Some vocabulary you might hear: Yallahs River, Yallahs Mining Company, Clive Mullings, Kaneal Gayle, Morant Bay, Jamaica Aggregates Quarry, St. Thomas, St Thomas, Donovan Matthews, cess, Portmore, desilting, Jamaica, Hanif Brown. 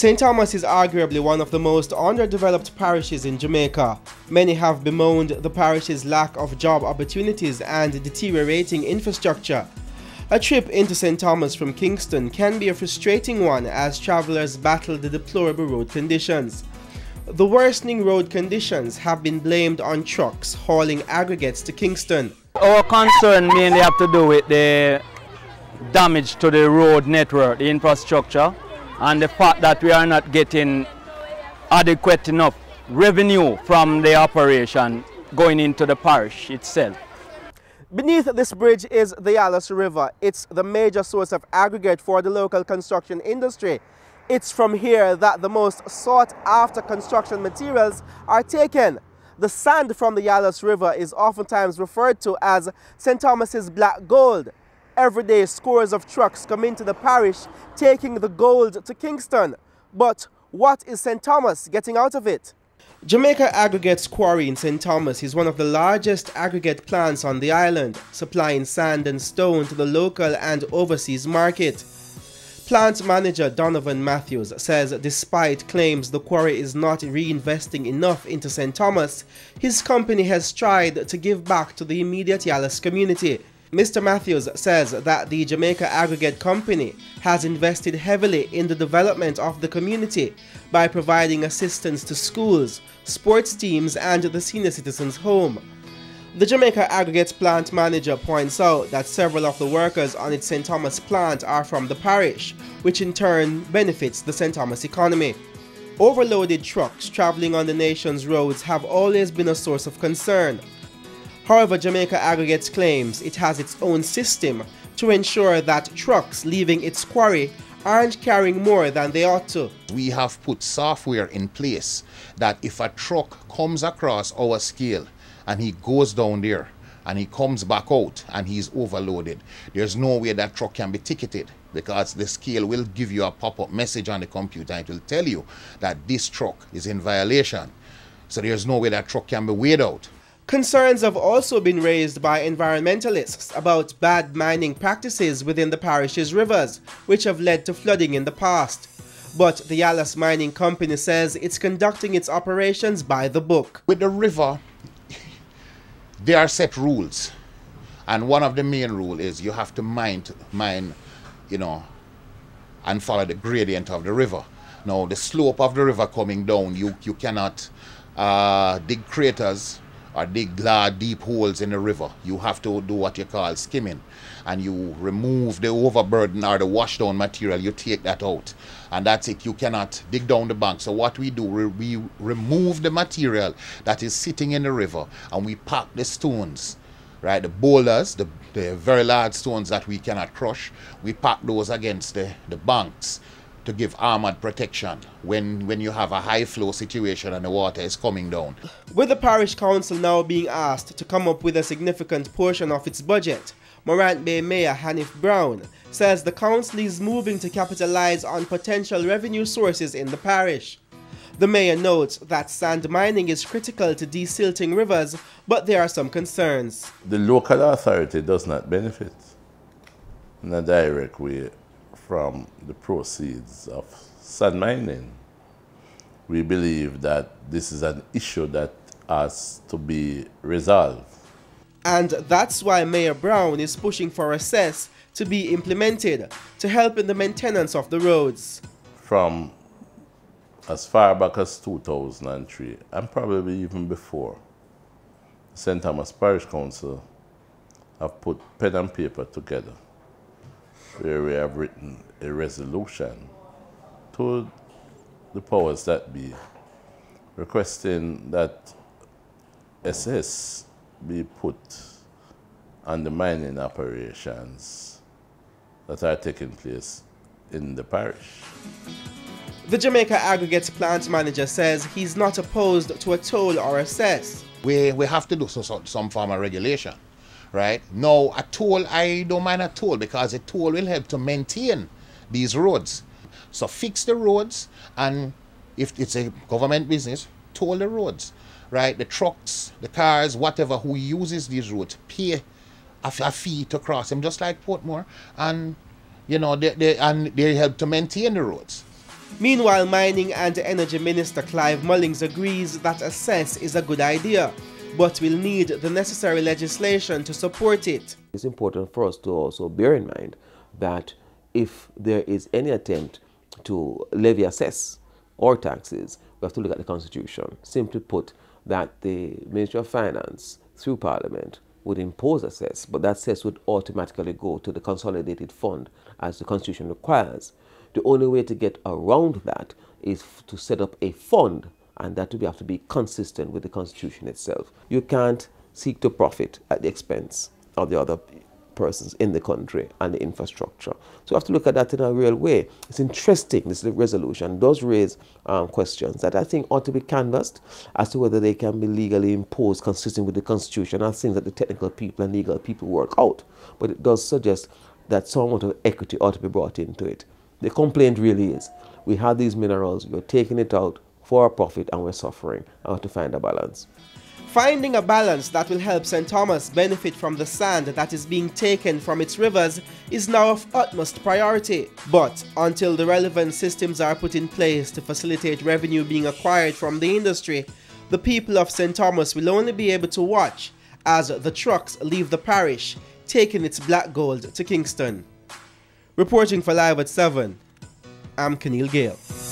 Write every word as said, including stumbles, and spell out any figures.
Saint Thomas is arguably one of the most underdeveloped parishes in Jamaica. Many have bemoaned the parish's lack of job opportunities and deteriorating infrastructure. A trip into Saint Thomas from Kingston can be a frustrating one as travellers battle the deplorable road conditions. The worsening road conditions have been blamed on trucks hauling aggregates to Kingston. Our concern mainly have to do with the damage to the road network, the infrastructure, and the fact that we are not getting adequate enough revenue from the operation going into the parish itself. Beneath this bridge is the Yallahs River. It's the major source of aggregate for the local construction industry. It's from here that the most sought-after construction materials are taken. The sand from the Yallahs River is oftentimes referred to as Saint Thomas's black gold. Every day, scores of trucks come into the parish taking the gold to Kingston. But what is Saint Thomas getting out of it? Jamaica Aggregates Quarry in Saint Thomas is one of the largest aggregate plants on the island, supplying sand and stone to the local and overseas market. Plant manager Donovan Matthews says despite claims the quarry is not reinvesting enough into Saint Thomas, his company has tried to give back to the immediate Yallahs community. Mister Matthews says that the Jamaica Aggregate Company has invested heavily in the development of the community by providing assistance to schools, sports teams and the senior citizens' home. The Jamaica Aggregates plant manager points out that several of the workers on its Saint Thomas plant are from the parish, which in turn benefits the Saint Thomas economy. Overloaded trucks traveling on the nation's roads have always been a source of concern. However, Jamaica Aggregates claims it has its own system to ensure that trucks leaving its quarry aren't carrying more than they ought to. We have put software in place that if a truck comes across our scale and he goes down there and he comes back out and he's overloaded, there's no way that truck can be ticketed, because the scale will give you a pop-up message on the computer and it will tell you that this truck is in violation. So there's no way that truck can be weighed out. Concerns have also been raised by environmentalists about bad mining practices within the parish's rivers, which have led to flooding in the past. But the Yallahs Mining Company says it's conducting its operations by the book. With the river, there are set rules, and one of the main rules is you have to mine, mine, you know, and follow the gradient of the river. Now, the slope of the river coming down, you, you cannot uh, dig craters or dig large deep holes in the river. You have to do what you call skimming, and you remove the overburden or the wash down material, you take that out, and that's it. You cannot dig down the bank. So what we do, we remove the material that is sitting in the river and we pack the stones, right, the boulders, the, the very large stones that we cannot crush, we pack those against the, the banks to give armored protection when, when you have a high flow situation and the water is coming down. With the parish council now being asked to come up with a significant portion of its budget, Morant Bay Mayor Hanif Brown says the council is moving to capitalize on potential revenue sources in the parish. The mayor notes that sand mining is critical to desilting rivers, but there are some concerns. The local authority does not benefit in a direct way from the proceeds of sand mining. We believe that this is an issue that has to be resolved. And that's why Mayor Brown is pushing for a cess to be implemented to help in the maintenance of the roads. From as far back as two thousand three, and probably even before, Saint Thomas Parish Council have put pen and paper together, where we have written a resolution to the powers that be, requesting that S S be put on the mining operations that are taking place in the parish. The Jamaica Aggregates plant manager says he's not opposed to a toll or a cess. We, we have to do so, so, some form of regulation. Right now, a toll, I don't mind a toll, because a toll will help to maintain these roads. So fix the roads, and if it's a government business, toll the roads, right? The trucks, the cars, whatever, who uses these roads, pay a, a fee to cross them, just like Portmore, and you know they, they and they help to maintain the roads. Meanwhile, Mining and Energy Minister Clive Mullings agrees that a cess is a good idea, but will need the necessary legislation to support it. It's important for us to also bear in mind that if there is any attempt to levy a cess or taxes, we have to look at the Constitution. Simply put, that the Ministry of Finance, through Parliament, would impose a cess, but that cess would automatically go to the consolidated fund as the Constitution requires. The only way to get around that is to set up a fund, and that would have to be consistent with the Constitution itself. You can't seek to profit at the expense of the other persons in the country and the infrastructure. So we have to look at that in a real way. It's interesting, this resolution does raise um, questions that I think ought to be canvassed as to whether they can be legally imposed consistent with the Constitution, and things that the technical people and legal people work out. But it does suggest that somewhat of equity ought to be brought into it. The complaint really is, we have these minerals, you're taking it out for a profit and we're suffering. I want to find a balance. Finding a balance that will help Saint Thomas benefit from the sand that is being taken from its rivers is now of utmost priority. But until the relevant systems are put in place to facilitate revenue being acquired from the industry, the people of Saint Thomas will only be able to watch as the trucks leave the parish, taking its black gold to Kingston. Reporting for Live at seven, I'm Kaneal Gayle.